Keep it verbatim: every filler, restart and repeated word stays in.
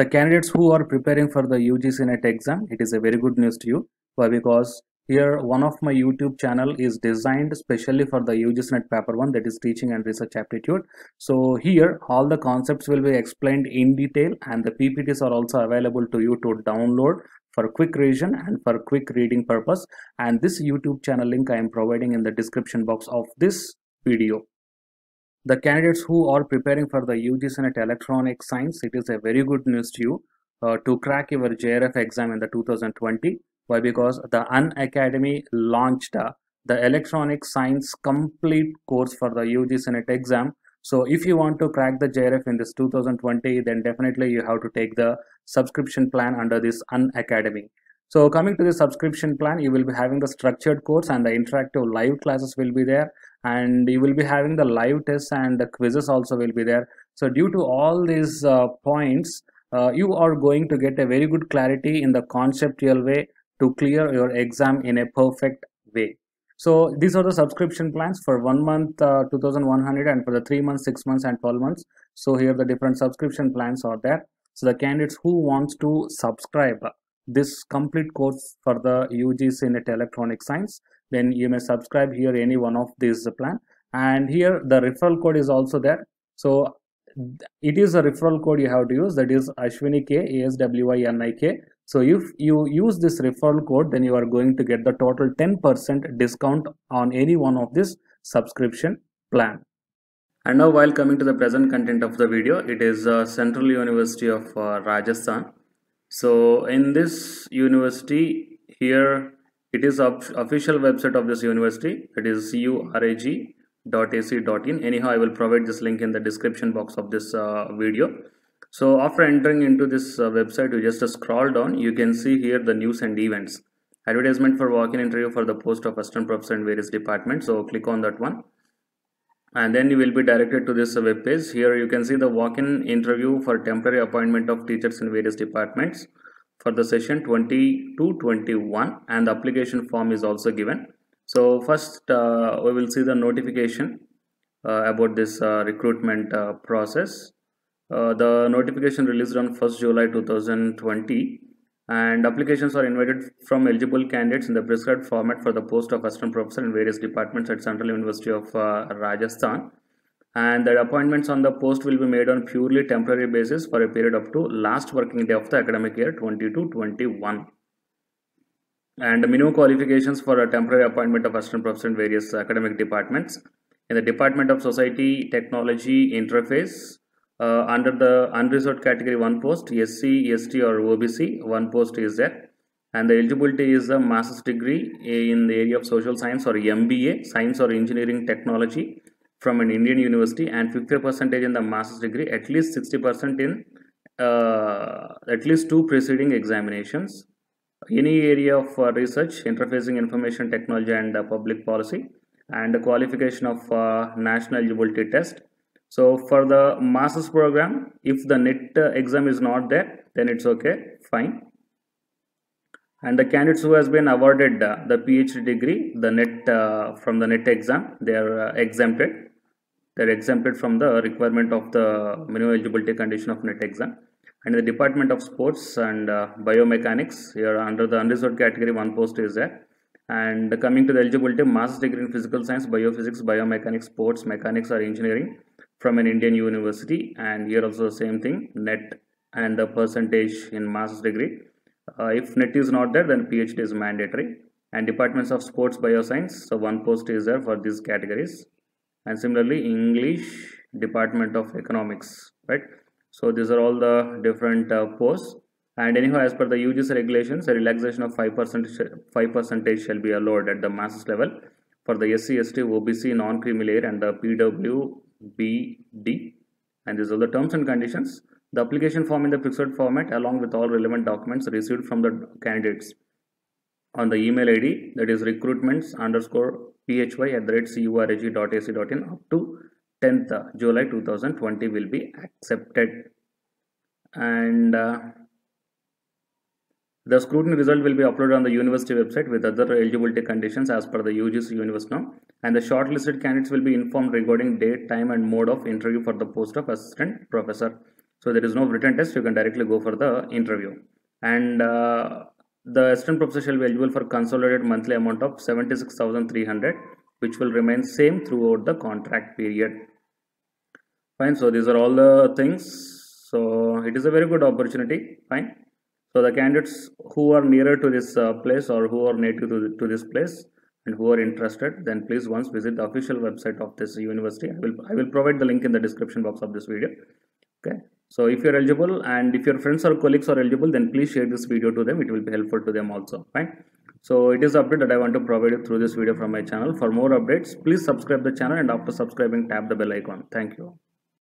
The candidates who are preparing for the U G C NET exam, it is a very good news to you. Why? Because here one of my YouTube channel is designed specially for the U G C NET paper one, that is teaching and research aptitude. So here all the concepts will be explained in detail, and the P P Ts are also available to you to download for quick revision and for quick reading purpose. And this YouTube channel link I am providing in the description box of this video. The candidates who are preparing for the U G C NET Electronic Science, it is a very good news to you uh, to crack your J R F exam in the two thousand twenty. Why? Because the Unacademy launched uh, the Electronic Science complete course for the U G C NET exam. So if you want to crack the J R F in this two thousand twenty, then definitely you have to take the subscription plan under this Unacademy. So coming to the subscription plan, you will be having the structured course and the interactive live classes will be there, and you will be having the live tests and the quizzes also will be there. So due to all these uh, points, uh, you are going to get a very good clarity in the conceptual way to clear your exam in a perfect way. So these are the subscription plans for one month uh, two thousand one hundred, and for the three months, six months and twelve months. So here the different subscription plans are there. So the candidates who wants to subscribe this complete course for the U G C NET Electronic Science, then you may subscribe here any one of these plan. And here the referral code is also there. So it is a referral code you have to use, that is Ashwini K, A S W I N I K. So if you use this referral code, then you are going to get the total ten percent discount on any one of this subscription plan. And now, while coming to the present content of the video, it is uh, Central University of uh, Rajasthan. So in this university, here it is official website of this university, it is curaj dot A C dot in. Anyhow, I will provide this link in the description box of this uh, video. So after entering into this uh, website, you just uh, scroll down, you can see here the news and events. Advertisement for walk-in interview for the post of assistant professor in various departments. So click on that one, and then you will be directed to this web page. Here you can see the walk-in interview for temporary appointment of teachers in various departments for the session twenty to twenty-one, and the application form is also given. So first uh, we will see the notification uh, about this uh, recruitment uh, process. Uh, the notification released on first July two thousand twenty, and applications are invited from eligible candidates in the prescribed format for the post of assistant professor in various departments at Central University of uh, Rajasthan, and the appointments on the post will be made on purely temporary basis for a period up to last working day of the academic year twenty to twenty-one. And the minimum qualifications for a temporary appointment of assistant professor in various academic departments in the Department of Society Technology Interface, Uh, under the unreserved category one post, S C, S T or O B C, one post is there, and the eligibility is a master's degree in the area of social science or M B A, science or engineering technology from an Indian university, and fifty percent in the master's degree, at least sixty percent in uh, at least two preceding examinations, any area of uh, research, interfacing information technology and uh, public policy, and the qualification of uh, national eligibility test. So for the master's program, if the NET exam is not there, then it's okay, fine. And the candidates who has been awarded uh, the PhD degree, the NET uh, from the NET exam, they are uh, exempted. They are exempted from the requirement of the minimum eligibility condition of NET exam. And the Department of Sports and uh, Biomechanics, here under the unreserved category one post is there. And coming to the eligibility, master's degree in physical science, biophysics, biomechanics, sports, mechanics or engineering from an Indian university, and here also the same thing, NET and the percentage in master's degree. Uh, if NET is not there, then PhD is mandatory. And departments of sports, bioscience, so one post is there for these categories. And similarly, English, Department of Economics, right? So these are all the different uh, posts. And anyhow, as per the U G C regulations, a relaxation of five percent shall be allowed at the master's level for the S C, S T, O B C, non-creamy layer and the P W B D, and these are the terms and conditions. The application form in the fixed format along with all relevant documents received from the candidates on the email I D, that is recruitments underscore phy at the rate curaj dot A C dot in up to tenth July two thousand twenty will be accepted. And uh, the scrutiny result will be uploaded on the university website with other eligibility conditions as per the U G C universe norm. And the shortlisted candidates will be informed regarding date, time and mode of interview for the post of assistant professor. So there is no written test, you can directly go for the interview. And uh, the assistant professor shall be eligible for consolidated monthly amount of seventy-six thousand three hundred, which will remain same throughout the contract period. Fine, so these are all the things. So it is a very good opportunity. Fine. So the candidates who are nearer to this uh, place, or who are native to, the, to this place and who are interested, then please once visit the official website of this university. I will, I will provide the link in the description box of this video. Okay. So if you're eligible, and if your friends or colleagues are eligible, then please share this video to them. It will be helpful to them also. Fine. So it is the update that I want to provide you through this video from my channel. For more updates, please subscribe the channel, and after subscribing, tap the bell icon. Thank you.